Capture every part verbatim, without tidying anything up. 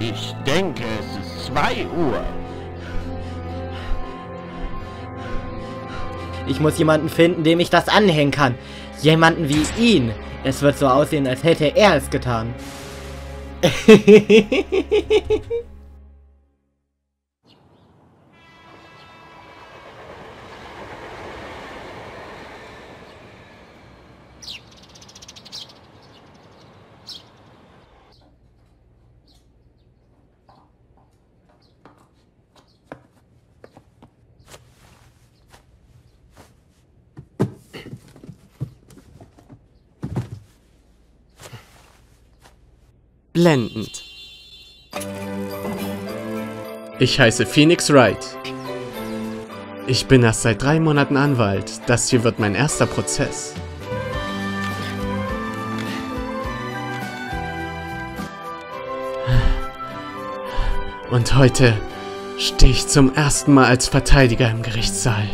Ich denke, es ist zwei Uhr. Ich muss jemanden finden, dem ich das anhängen kann. Jemanden wie ihn. Es wird so aussehen, als hätte er es getan. Blendend. Ich heiße Phoenix Wright. Ich bin erst seit drei Monaten Anwalt. Das hier wird mein erster Prozess. Und heute stehe ich zum ersten Mal als Verteidiger im Gerichtssaal.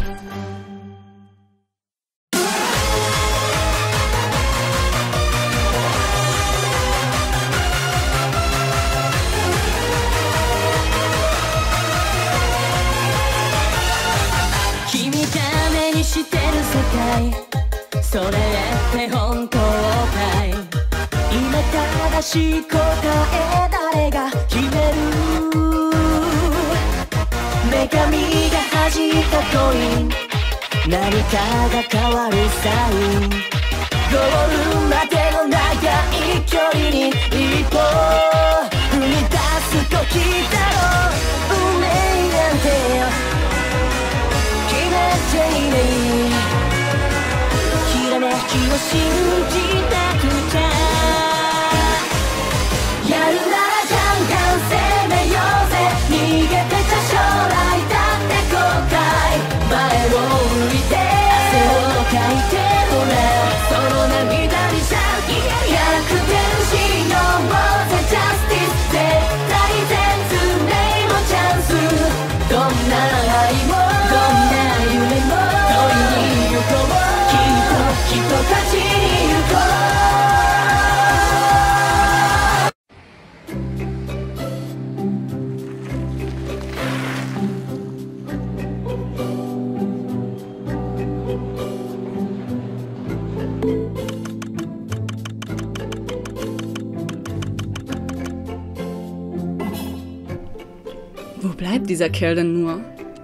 Dieser Kerl denn nur?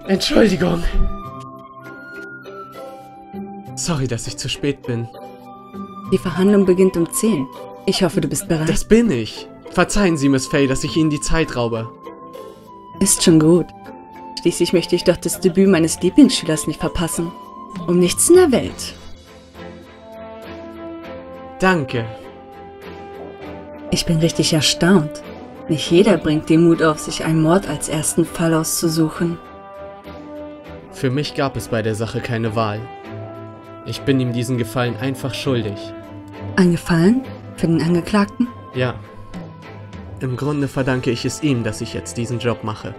Entschuldigung. Sorry, dass ich zu spät bin. Die Verhandlung beginnt um zehn. Ich hoffe, du bist bereit. Das bin ich. Verzeihen Sie, Miss Fey, dass ich Ihnen die Zeit raube. Ist schon gut. Schließlich möchte ich doch das Debüt meines Lieblingsschülers nicht verpassen. Um nichts in der Welt. Danke. Ich bin richtig erstaunt. Nicht jeder bringt den Mut auf, sich einen Mord als ersten Fall auszusuchen. Für mich gab es bei der Sache keine Wahl. Ich bin ihm diesen Gefallen einfach schuldig. Ein Gefallen? Für den Angeklagten? Ja. Im Grunde verdanke ich es ihm, dass ich jetzt diesen Job mache.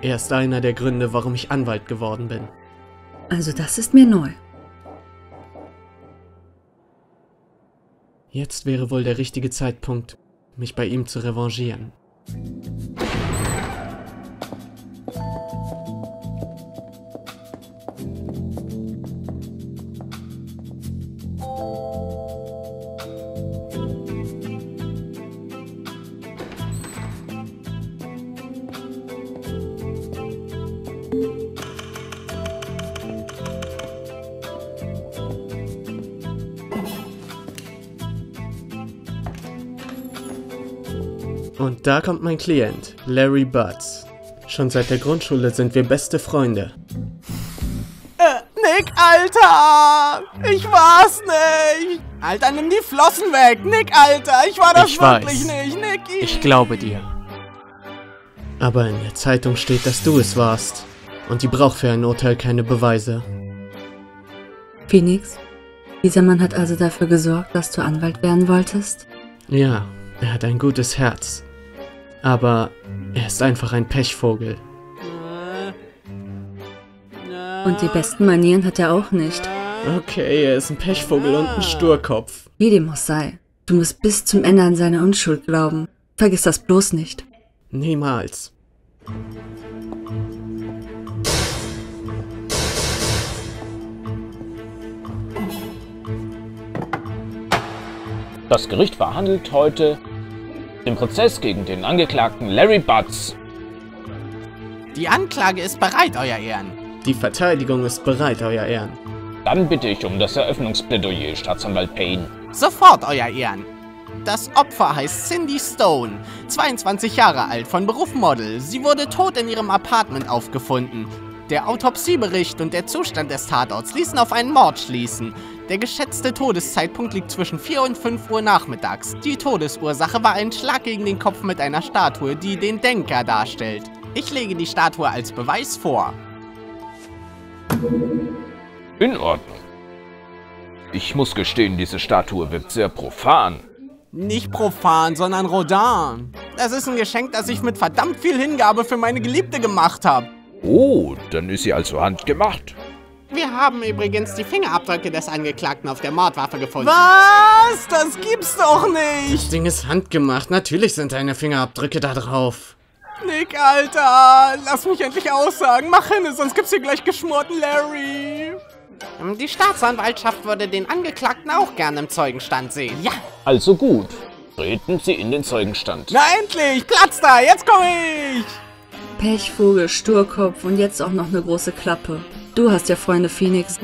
Er ist einer der Gründe, warum ich Anwalt geworden bin. Also das ist mir neu. Jetzt wäre wohl der richtige Zeitpunkt, mich bei ihm zu revanchieren. Und da kommt mein Klient, Larry Butz. Schon seit der Grundschule sind wir beste Freunde. Äh, Nick, Alter! Ich war's nicht! Alter, nimm die Flossen weg! Nick, Alter! Ich war das wirklich nicht! Nicky! Ich glaube dir. Aber in der Zeitung steht, dass du es warst. Und die braucht für ein Urteil keine Beweise. Phoenix, dieser Mann hat also dafür gesorgt, dass du Anwalt werden wolltest? Ja, er hat ein gutes Herz. Aber er ist einfach ein Pechvogel. Und die besten Manieren hat er auch nicht. Okay, er ist ein Pechvogel und ein Sturkopf. Wie dem auch sei. Du musst bis zum Ende an seine Unschuld glauben. Vergiss das bloß nicht. Niemals. Das Gericht verhandelt heute den Prozess gegen den Angeklagten Larry Butz. Die Anklage ist bereit, Euer Ehren. Die Verteidigung ist bereit, Euer Ehren. Dann bitte ich um das Eröffnungsplädoyer, Staatsanwalt Payne. Sofort, Euer Ehren. Das Opfer heißt Cindy Stone, zweiundzwanzig Jahre alt, von Beruf Model. Sie wurde tot in ihrem Apartment aufgefunden. Der Autopsiebericht und der Zustand des Tatorts ließen auf einen Mord schließen. Der geschätzte Todeszeitpunkt liegt zwischen vier und fünf Uhr nachmittags. Die Todesursache war ein Schlag gegen den Kopf mit einer Statue, die den Denker darstellt. Ich lege die Statue als Beweis vor. In Ordnung. Ich muss gestehen, diese Statue wirkt sehr profan. Nicht profan, sondern Rodin. Das ist ein Geschenk, das ich mit verdammt viel Hingabe für meine Geliebte gemacht habe. Oh, dann ist sie also handgemacht. Wir haben übrigens die Fingerabdrücke des Angeklagten auf der Mordwaffe gefunden. Was? Das gibt's doch nicht! Das Ding ist handgemacht. Natürlich sind deine Fingerabdrücke da drauf. Nick, Alter! Lass mich endlich aussagen. Mach hin, sonst gibt's hier gleich geschmorten Larry. Die Staatsanwaltschaft würde den Angeklagten auch gerne im Zeugenstand sehen. Ja! Also gut. Treten Sie in den Zeugenstand. Na endlich! Platz da! Jetzt komme ich! Pechvogel, Sturkopf und jetzt auch noch eine große Klappe. Du hast ja Freunde, Phoenix.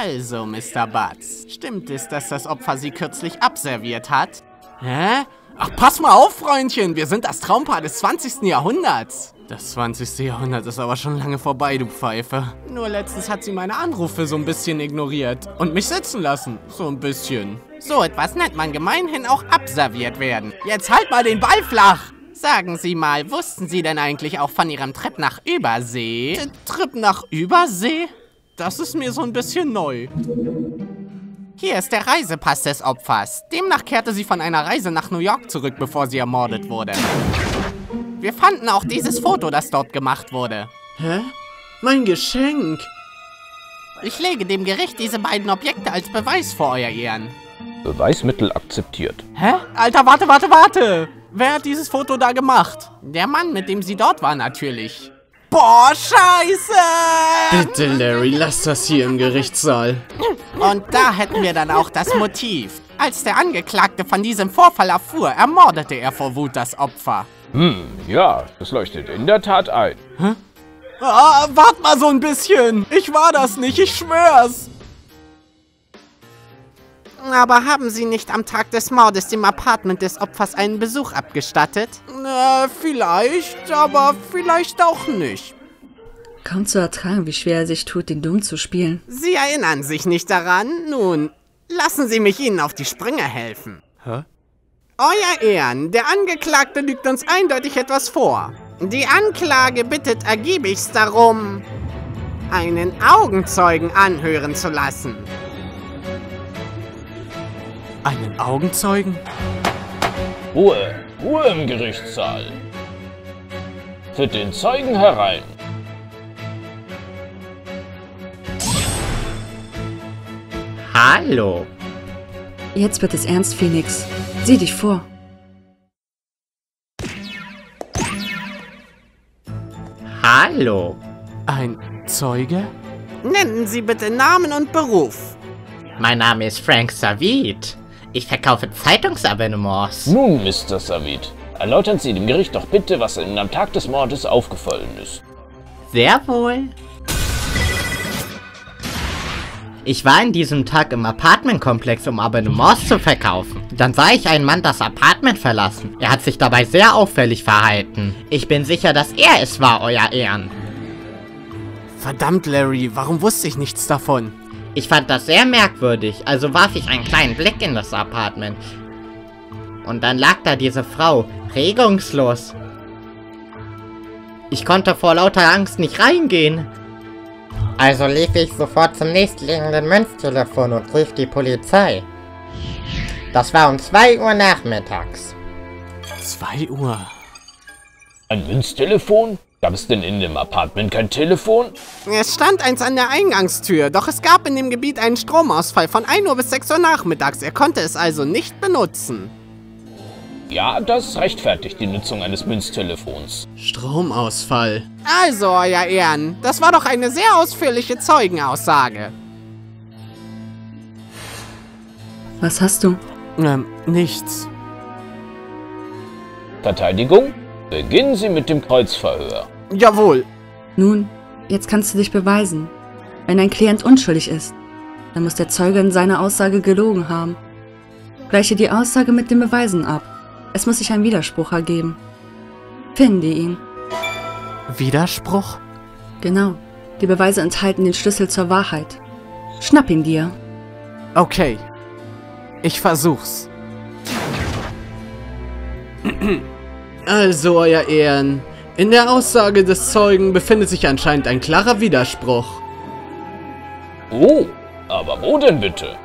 Also, Mister Butz, stimmt es, dass das Opfer Sie kürzlich abserviert hat? Hä? Ach, pass mal auf, Freundchen, wir sind das Traumpaar des zwanzigsten Jahrhunderts. Das zwanzigste Jahrhundert ist aber schon lange vorbei, du Pfeife. Nur letztens hat sie meine Anrufe so ein bisschen ignoriert und mich sitzen lassen, so ein bisschen. So etwas nennt man gemeinhin auch abserviert werden. Jetzt halt mal den Ball flach! Sagen Sie mal, wussten Sie denn eigentlich auch von Ihrem Trip nach Übersee? Den Trip nach Übersee? Das ist mir so ein bisschen neu. Hier ist der Reisepass des Opfers. Demnach kehrte sie von einer Reise nach New York zurück, bevor sie ermordet wurde. Wir fanden auch dieses Foto, das dort gemacht wurde. Hä? Mein Geschenk! Ich lege dem Gericht diese beiden Objekte als Beweis vor, Euer Ehren. Beweismittel akzeptiert. Hä? Alter, warte, warte, warte! Wer hat dieses Foto da gemacht? Der Mann, mit dem sie dort war, natürlich. Boah, Scheiße! Bitte, Larry, lass das hier im Gerichtssaal. Und da hätten wir dann auch das Motiv. Als der Angeklagte von diesem Vorfall erfuhr, ermordete er vor Wut das Opfer. Hm, ja, das leuchtet in der Tat ein. Hä? Ah, wart mal so ein bisschen. Ich war das nicht, ich schwör's. Aber haben Sie nicht am Tag des Mordes dem Apartment des Opfers einen Besuch abgestattet? Äh, vielleicht, aber vielleicht auch nicht. Kaum zu ertragen, wie schwer er sich tut, den Dumm zu spielen. Sie erinnern sich nicht daran? Nun, lassen Sie mich Ihnen auf die Sprünge helfen. Hä? Euer Ehren, der Angeklagte lügt uns eindeutig etwas vor. Die Anklage bittet ergiebigst darum, einen Augenzeugen anhören zu lassen. Einen Augenzeugen? Ruhe, Ruhe im Gerichtssaal. Führt den Zeugen herein. Hallo. Jetzt wird es ernst, Phoenix. Sieh dich vor. Hallo. Ein Zeuge? Nennen Sie bitte Namen und Beruf. Mein Name ist Frank Sahwit. Ich verkaufe Zeitungsabonnements. Nun, Mister Sahwit, erläutern Sie dem Gericht doch bitte, was Ihnen am Tag des Mordes aufgefallen ist. Sehr wohl. Ich war an diesem Tag im Apartmentkomplex, um Abonnements zu verkaufen. Dann sah ich einen Mann das Apartment verlassen. Er hat sich dabei sehr auffällig verhalten. Ich bin sicher, dass er es war, Euer Ehren. Verdammt, Larry, warum wusste ich nichts davon? Ich fand das sehr merkwürdig, also warf ich einen kleinen Blick in das Apartment. Und dann lag da diese Frau, regungslos. Ich konnte vor lauter Angst nicht reingehen. Also lief ich sofort zum nächstliegenden Münztelefon und rief die Polizei. Das war um zwei Uhr nachmittags. zwei Uhr? Ein Münztelefon? Gab es denn in dem Apartment kein Telefon? Es stand eins an der Eingangstür, doch es gab in dem Gebiet einen Stromausfall von ein Uhr bis sechs Uhr nachmittags. Er konnte es also nicht benutzen. Ja, das rechtfertigt die Nutzung eines Münztelefons. Stromausfall. Also, euer Ehren, das war doch eine sehr ausführliche Zeugenaussage. Was hast du? Ähm, nichts. Verteidigung? Beginnen Sie mit dem Kreuzverhör. Jawohl. Nun, jetzt kannst du dich beweisen. Wenn dein Klient unschuldig ist, dann muss der Zeuge in seiner Aussage gelogen haben. Gleiche die Aussage mit den Beweisen ab. Es muss sich ein Widerspruch ergeben. Finde ihn. Widerspruch? Genau. Die Beweise enthalten den Schlüssel zur Wahrheit. Schnapp ihn dir. Okay. Ich versuch's. Also, euer Ehren, in der Aussage des Zeugen befindet sich anscheinend ein klarer Widerspruch. Oh, aber wo denn bitte?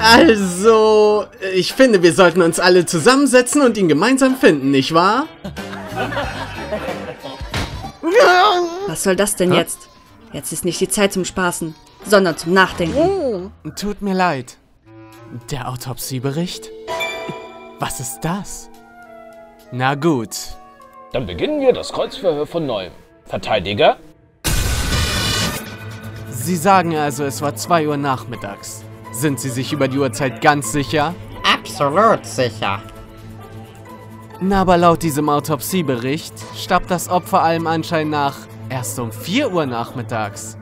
Also, ich finde, wir sollten uns alle zusammensetzen und ihn gemeinsam finden, nicht wahr? Was soll das denn jetzt? Jetzt ist nicht die Zeit zum Spaßen, sondern zum Nachdenken. Tut mir leid. Der Autopsiebericht? Was ist das? Na gut. Dann beginnen wir das Kreuzverhör von neuem. Verteidiger? Sie sagen also, es war zwei Uhr nachmittags. Sind Sie sich über die Uhrzeit ganz sicher? Absolut sicher. Na, aber laut diesem Autopsiebericht starb das Opfer allem Anschein nach erst um vier Uhr nachmittags.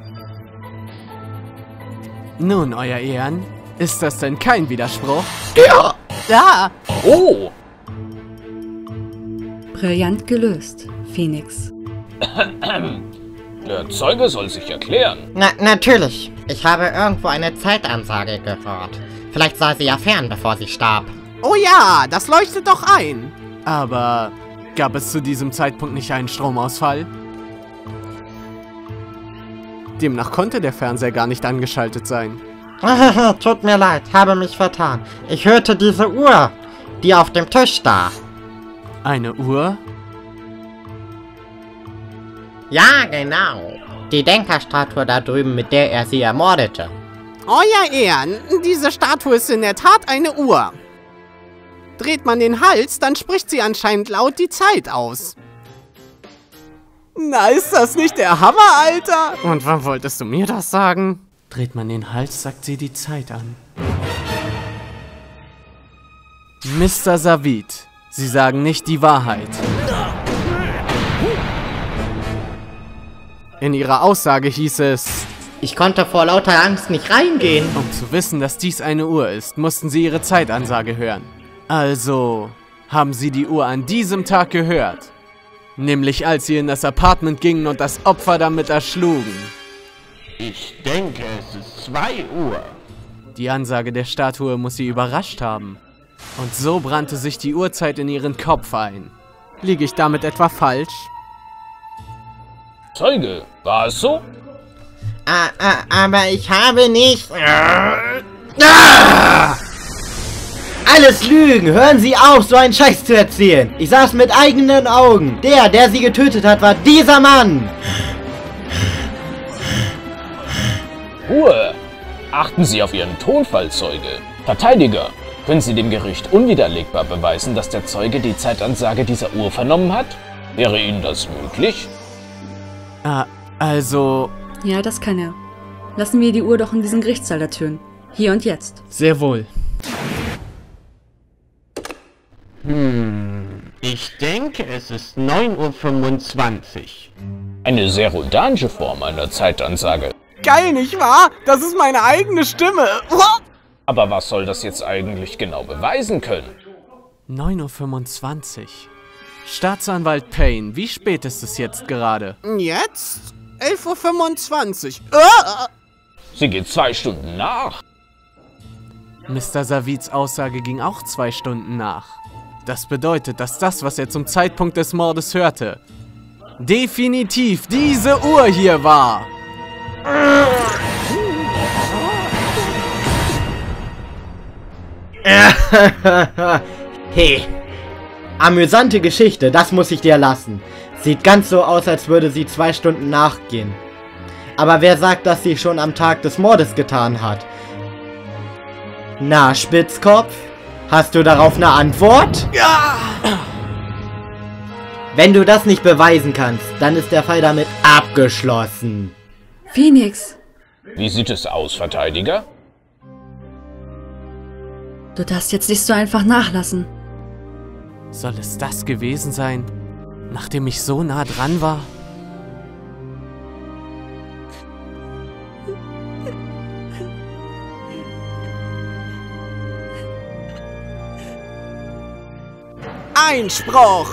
Nun, euer Ehren, ist das denn kein Widerspruch? Ja! Ja! Oh! Brillant gelöst, Phoenix. Der Zeuge soll sich erklären. Na, natürlich. Ich habe irgendwo eine Zeitansage gehört. Vielleicht sah sie ja fern, bevor sie starb. Oh ja, das leuchtet doch ein. Aber gab es zu diesem Zeitpunkt nicht einen Stromausfall? Demnach konnte der Fernseher gar nicht angeschaltet sein. Tut mir leid, habe mich vertan. Ich hörte diese Uhr, die auf dem Tisch da. Eine Uhr? Ja, genau. Die Denkerstatue da drüben, mit der er sie ermordete. Euer Ehren, diese Statue ist in der Tat eine Uhr. Dreht man den Hals, dann spricht sie anscheinend laut die Zeit aus. Na, ist das nicht der Hammer, Alter? Und wann wolltest du mir das sagen? Dreht man den Hals, sagt sie die Zeit an. Mister Sahwit, Sie sagen nicht die Wahrheit. In Ihrer Aussage hieß es: Ich konnte vor lauter Angst nicht reingehen. Um zu wissen, dass dies eine Uhr ist, mussten Sie Ihre Zeitansage hören. Also haben Sie die Uhr an diesem Tag gehört. Nämlich als Sie in das Apartment gingen und das Opfer damit erschlugen. Ich denke, es ist zwei Uhr. Die Ansage der Statue muss sie überrascht haben. Und so brannte sich die Uhrzeit in ihren Kopf ein. Liege ich damit etwa falsch? Zeuge, war es so? Ah, ah, aber ich habe nicht... Ah! Alles Lügen! Hören Sie auf, so einen Scheiß zu erzählen! Ich sah es mit eigenen Augen. Der, der sie getötet hat, war dieser Mann! Ruhe! Achten Sie auf Ihren Tonfall, Zeuge. Verteidiger, können Sie dem Gericht unwiderlegbar beweisen, dass der Zeuge die Zeitansage dieser Uhr vernommen hat? Wäre Ihnen das möglich? Ah, also... Ja, das kann er. Lassen wir die Uhr doch in diesen Gerichtssaal ertönen. Hier und jetzt. Sehr wohl. Hm, ich denke, es ist neun Uhr fünfundzwanzig. Eine sehr rodanische Form einer Zeitansage. Geil, nicht wahr? Das ist meine eigene Stimme. Aber was soll das jetzt eigentlich genau beweisen können? neun Uhr fünfundzwanzig. Staatsanwalt Payne, wie spät ist es jetzt gerade? Jetzt? elf Uhr fünfundzwanzig. Ah! Sie geht zwei Stunden nach. Mister Sahwits Aussage ging auch zwei Stunden nach. Das bedeutet, dass das, was er zum Zeitpunkt des Mordes hörte, definitiv diese Uhr hier war. Hey, Amüsante Geschichte, das muss ich dir lassen. Sieht ganz so aus, als würde sie zwei Stunden nachgehen. Aber wer sagt, dass sie schon am Tag des Mordes getan hat? Na, Spitzkopf? Hast du darauf eine Antwort? Ja! Wenn du das nicht beweisen kannst, dann ist der Fall damit abgeschlossen. Phoenix. Wie sieht es aus, Verteidiger? Du darfst jetzt nicht so einfach nachlassen. Soll es das gewesen sein, nachdem ich so nah dran war? Einspruch!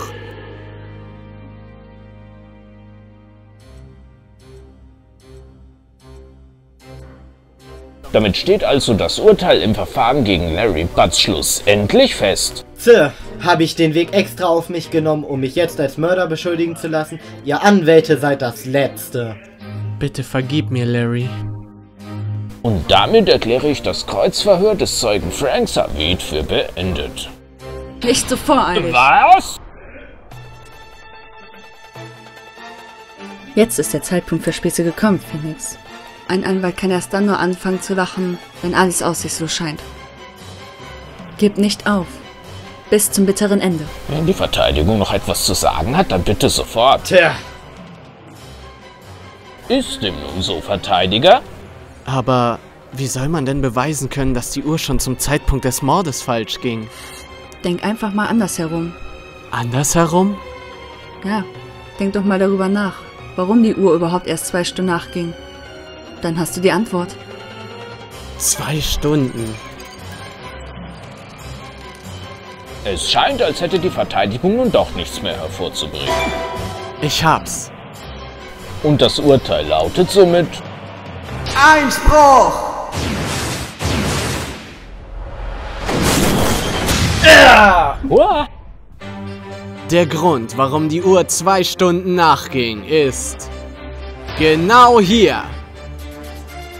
Damit steht also das Urteil im Verfahren gegen Larry Butz schlussendlich fest. Sir, habe ich den Weg extra auf mich genommen, um mich jetzt als Mörder beschuldigen zu lassen? Ihr Anwälte seid das Letzte. Bitte vergib mir, Larry. Und damit erkläre ich das Kreuzverhör des Zeugen Frank Sahwit für beendet. Nicht so voreilig. Was? Jetzt ist der Zeitpunkt für Späße gekommen, Phoenix. Ein Anwalt kann erst dann nur anfangen zu lachen, wenn alles aussichtslos scheint. Gib nicht auf. Bis zum bitteren Ende. Wenn die Verteidigung noch etwas zu sagen hat, dann bitte sofort. Tja. Ist dem nun so, Verteidiger? Aber wie soll man denn beweisen können, dass die Uhr schon zum Zeitpunkt des Mordes falsch ging? Denk einfach mal andersherum. Andersherum? Ja, denk doch mal darüber nach, warum die Uhr überhaupt erst zwei Stunden nachging. Dann hast du die Antwort. Zwei Stunden. Es scheint, als hätte die Verteidigung nun doch nichts mehr hervorzubringen. Ich hab's. Und das Urteil lautet somit... Einspruch! Der Grund, warum die Uhr zwei Stunden nachging, ist... Genau hier!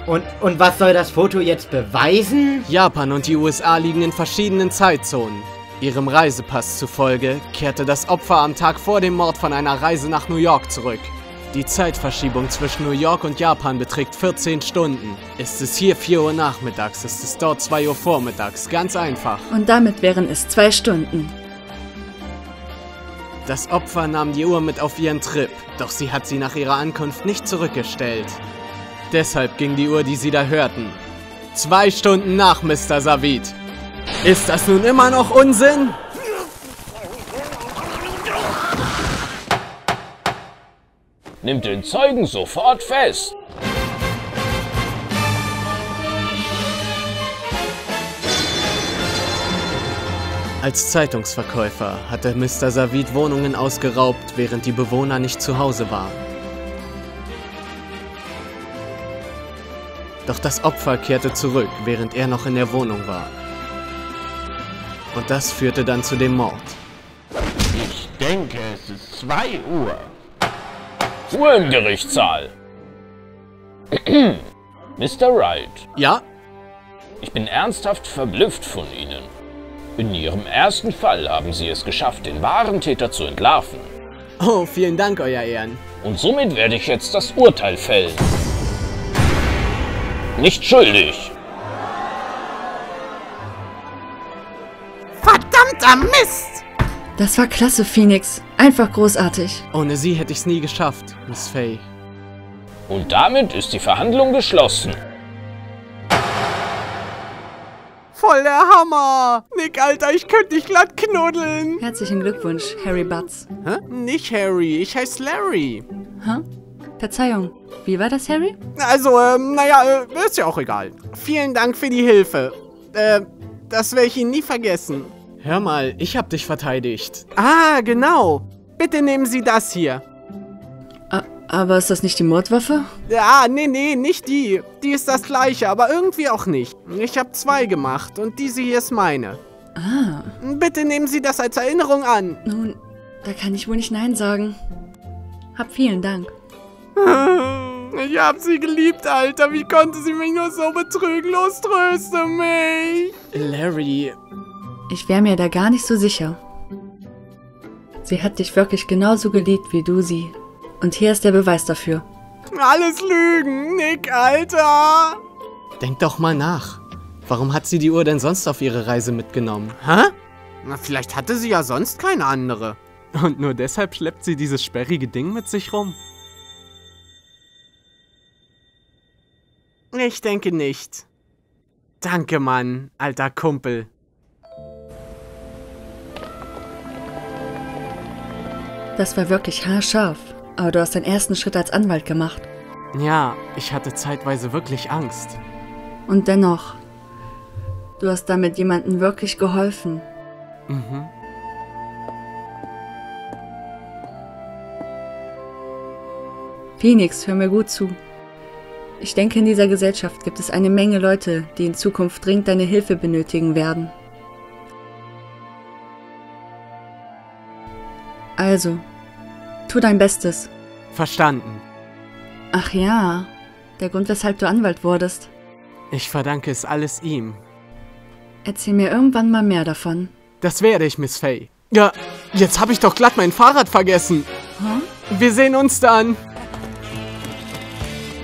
Und, und was soll das Foto jetzt beweisen? Japan und die U S A liegen in verschiedenen Zeitzonen. Ihrem Reisepass zufolge kehrte das Opfer am Tag vor dem Mord von einer Reise nach New York zurück. Die Zeitverschiebung zwischen New York und Japan beträgt vierzehn Stunden. Ist es hier vier Uhr nachmittags, ist es dort zwei Uhr vormittags. Ganz einfach. Und damit wären es zwei Stunden. Das Opfer nahm die Uhr mit auf ihren Trip, doch sie hat sie nach ihrer Ankunft nicht zurückgestellt. Deshalb ging die Uhr, die sie da hörten, zwei Stunden nach Mister Sahwit. Ist das nun immer noch Unsinn? Nimmt den Zeugen sofort fest. Als Zeitungsverkäufer hatte Mister Sahwit Wohnungen ausgeraubt, während die Bewohner nicht zu Hause waren. Doch das Opfer kehrte zurück, während er noch in der Wohnung war. Und das führte dann zu dem Mord. Ich denke, es ist zwei Uhr. Uhrengerichtssaal. Mister Wright. Ja? Ich bin ernsthaft verblüfft von Ihnen. In Ihrem ersten Fall haben Sie es geschafft, den wahren Täter zu entlarven. Oh, vielen Dank, Euer Ehren. Und somit werde ich jetzt das Urteil fällen. Nicht schuldig. Verdammter Mist! Das war klasse, Phoenix. Einfach großartig. Ohne sie hätte ich's nie geschafft, Miss Fey. Und damit ist die Verhandlung geschlossen. Voll der Hammer! Nick, Alter, ich könnte dich glatt knuddeln. Herzlichen Glückwunsch, Harry Butz. Hä? Nicht Harry, ich heiße Larry. Hä? Verzeihung, wie war das, Harry? Also, ähm, naja, äh, ist ja auch egal. Vielen Dank für die Hilfe. Äh, das werde ich Ihnen nie vergessen. Hör mal, ich hab dich verteidigt. Ah, genau. Bitte nehmen Sie das hier. A- aber ist das nicht die Mordwaffe? Ja, nee, nee, nicht die. Die ist das gleiche, aber irgendwie auch nicht. Ich hab zwei gemacht und diese hier ist meine. Ah. Bitte nehmen Sie das als Erinnerung an. Nun, da kann ich wohl nicht Nein sagen. Hab vielen Dank. Ich hab sie geliebt, Alter. Wie konnte sie mich nur so betrügen? Los, tröste mich! Larry... Ich wäre mir da gar nicht so sicher. Sie hat dich wirklich genauso geliebt wie du sie. Und hier ist der Beweis dafür. Alles Lügen, Nick, Alter! Denk doch mal nach. Warum hat sie die Uhr denn sonst auf ihre Reise mitgenommen? Hä? Na, vielleicht hatte sie ja sonst keine andere. Und nur deshalb schleppt sie dieses sperrige Ding mit sich rum? Ich denke nicht. Danke, Mann, alter Kumpel. Das war wirklich haarscharf. Aber du hast deinen ersten Schritt als Anwalt gemacht. Ja, ich hatte zeitweise wirklich Angst. Und dennoch, du hast damit jemandem wirklich geholfen. Mhm. Phoenix, hör mir gut zu. Ich denke, in dieser Gesellschaft gibt es eine Menge Leute, die in Zukunft dringend deine Hilfe benötigen werden. Also, tu dein Bestes. Verstanden. Ach ja, der Grund, weshalb du Anwalt wurdest. Ich verdanke es alles ihm. Erzähl mir irgendwann mal mehr davon. Das werde ich, Miss Fey. Ja, jetzt habe ich doch glatt mein Fahrrad vergessen. Hm? Wir sehen uns dann.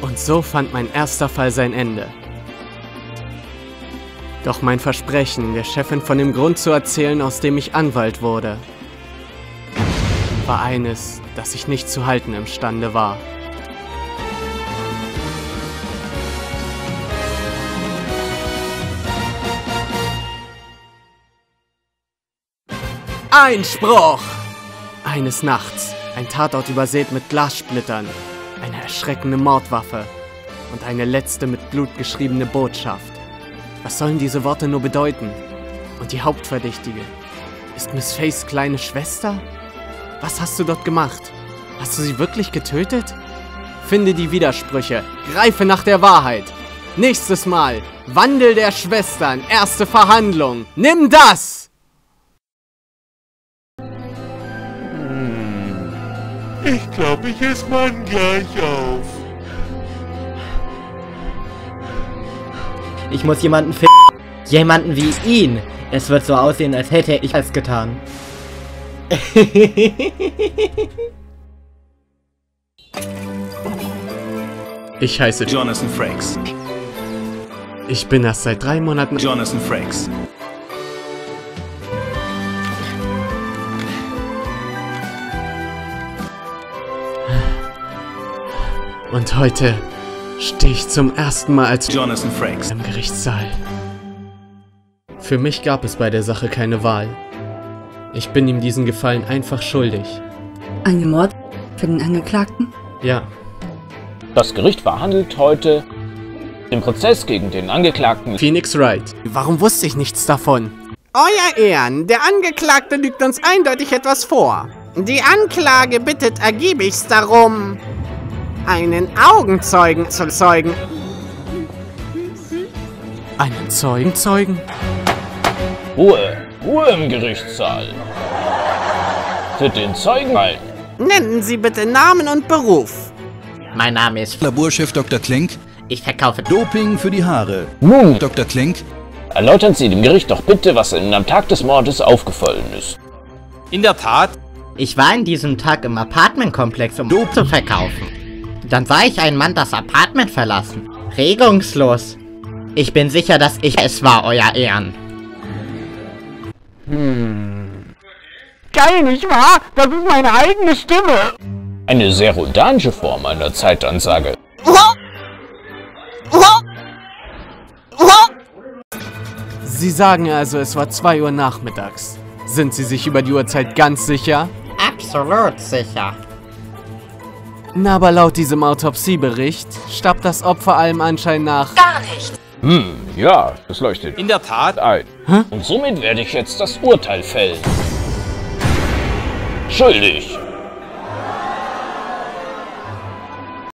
Und so fand mein erster Fall sein Ende. Doch mein Versprechen, der Chefin von dem Grund zu erzählen, aus dem ich Anwalt wurde, war eines, das ich nicht zu halten imstande war. Einspruch! Eines Nachts, ein Tatort übersät mit Glassplittern, eine erschreckende Mordwaffe und eine letzte mit Blut geschriebene Botschaft. Was sollen diese Worte nur bedeuten? Und die Hauptverdächtige? Ist Miss Feys kleine Schwester? Was hast du dort gemacht? Hast du sie wirklich getötet? Finde die Widersprüche, greife nach der Wahrheit. Nächstes Mal, Wandel der Schwestern, erste Verhandlung. Nimm das! Ich glaube, ich esse meinen gleich auf. Ich muss jemanden finden. Jemanden wie ihn. Es wird so aussehen, als hätte ich es getan. Ich heiße Jonathan Frakes. Ich bin erst seit drei Monaten Jonathan Frakes. Und heute stehe ich zum ersten Mal als Jonathan Frakes im Gerichtssaal. Für mich gab es bei der Sache keine Wahl. Ich bin ihm diesen Gefallen einfach schuldig. Ein Mord für den Angeklagten? Ja. Das Gericht verhandelt heute den Prozess gegen den Angeklagten Phoenix Wright. Warum wusste ich nichts davon? Euer Ehren, der Angeklagte lügt uns eindeutig etwas vor. Die Anklage bittet ergiebigst darum, einen Augenzeugen zu zeugen. Einen Zeugen zeugen? Ruhe. Ruhe im Gerichtssaal. Für den Zeugen halten. Nennen Sie bitte Namen und Beruf. Mein Name ist Laborchef Doktor Klink. Ich verkaufe Doping für die Haare. Nun, Doktor Klink. Erläutern Sie dem Gericht doch bitte, was Ihnen am Tag des Mordes aufgefallen ist. In der Tat. Ich war in diesem Tag im Apartmentkomplex, um Doping zu verkaufen. Dann sah ich einen Mann das Apartment verlassen. Regungslos. Ich bin sicher, dass ich es war, euer Ehren. Hm. Geil, nicht wahr? Das ist meine eigene Stimme. Eine sehr rodanische Form einer Zeitansage. Sie sagen also, es war zwei Uhr nachmittags. Sind Sie sich über die Uhrzeit ganz sicher? Absolut sicher. Na, aber laut diesem Autopsiebericht starb das Opfer allem Anschein nach gar nicht. Hm, ja, das leuchtet in der Tat ein. Hä? Und somit werde ich jetzt das Urteil fällen. Schuldig.